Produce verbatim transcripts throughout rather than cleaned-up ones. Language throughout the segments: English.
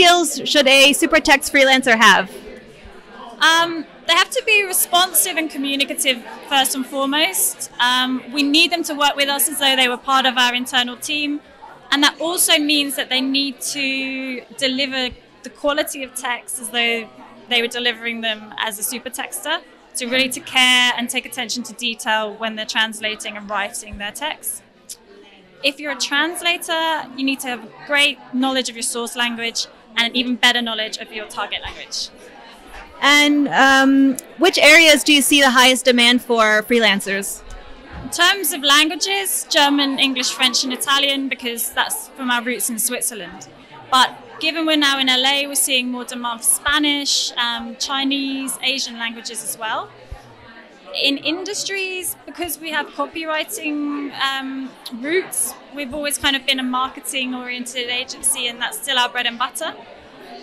skills should a Supertext freelancer have? Um, they have to be responsive and communicative first and foremost. Um, we need them to work with us as though they were part of our internal team. And that also means that they need to deliver the quality of text as though they were delivering them as a supertexter. So really to care and take attention to detail when they're translating and writing their text. If you're a translator, you need to have a great knowledge of your source language and an even better knowledge of your target language. And um, which areas do you see the highest demand for freelancers? In terms of languages, German, English, French and Italian, because that's from our roots in Switzerland. But given we're now in L A, we're seeing more demand for Spanish, um, Chinese, Asian languages as well. In industries, because we have copywriting um, roots, we've always kind of been a marketing-oriented agency, and that's still our bread and butter.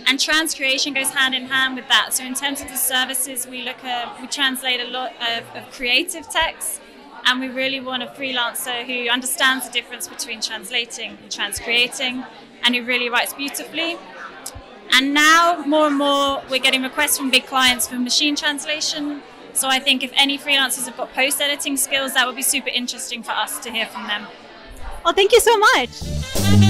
And trans creation goes hand in hand with that. So in terms of the services, we look at, we translate a lot of, of creative text, and we really want a freelancer who understands the difference between translating and trans creating, and who really writes beautifully. And now, more and more, we're getting requests from big clients for machine translation. So I think if any freelancers have got post-editing skills, that would be super interesting for us to hear from them. Well, thank you so much.